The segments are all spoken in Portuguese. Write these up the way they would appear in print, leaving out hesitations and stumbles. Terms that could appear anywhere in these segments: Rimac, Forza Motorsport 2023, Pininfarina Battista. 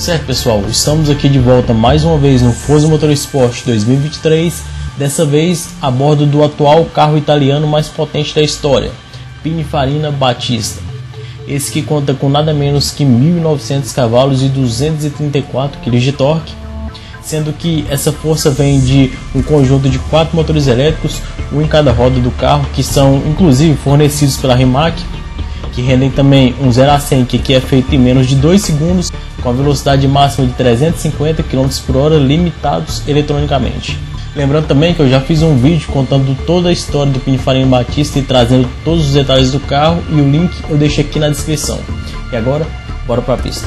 Certo pessoal, estamos aqui de volta mais uma vez no Forza Motorsport 2023, dessa vez a bordo do atual carro italiano mais potente da história, Pininfarina Battista. Esse que conta com nada menos que 1.900 cavalos e 234 kg de torque, sendo que essa força vem de um conjunto de 4 motores elétricos, um em cada roda do carro, que são inclusive fornecidos pela Rimac, que rendem também um 0 a 100 que é feito em menos de 2 segundos, com a velocidade máxima de 350 km por hora limitados eletronicamente. Lembrando também que eu já fiz um vídeo contando toda a história do Pininfarina Battista e trazendo todos os detalhes do carro, e o link eu deixo aqui na descrição. E agora, bora para a pista.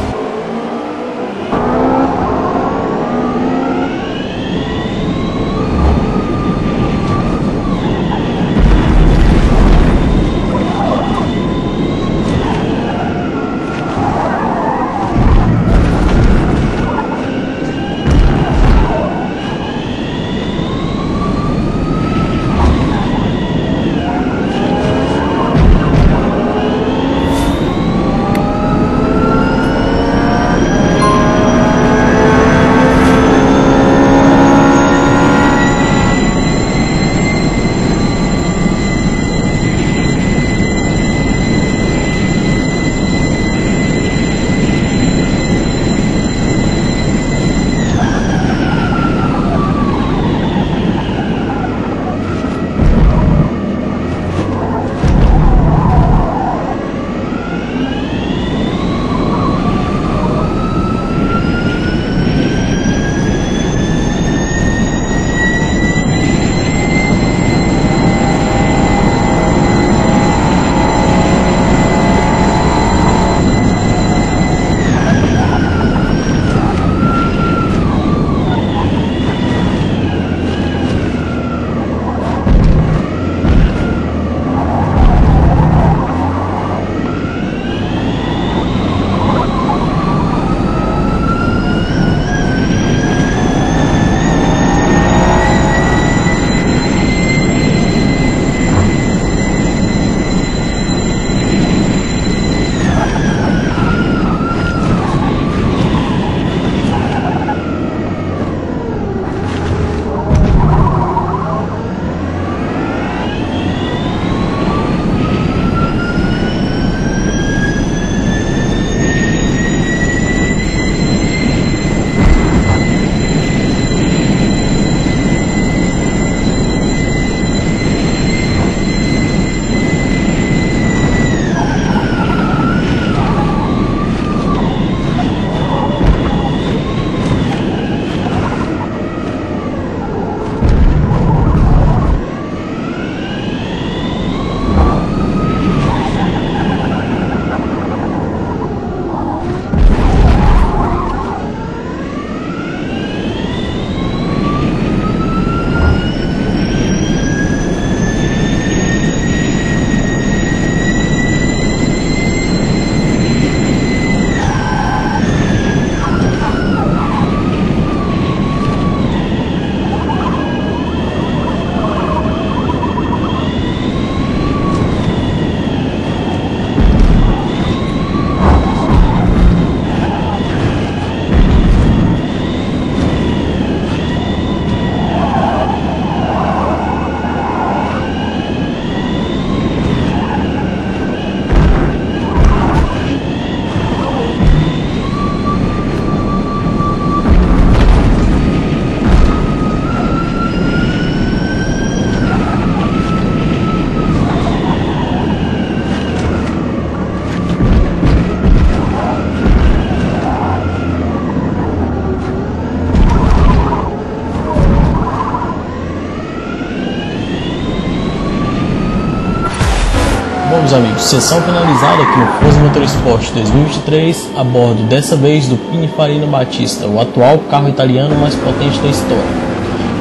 Meus amigos, sessão finalizada aqui no Forza Motorsport 2023, a bordo dessa vez do Pininfarina Battista, o atual carro italiano mais potente da história.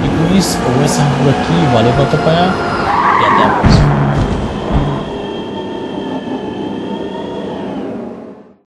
E com isso, eu vou encerrar por aqui, valeu por acompanhar e até a próxima.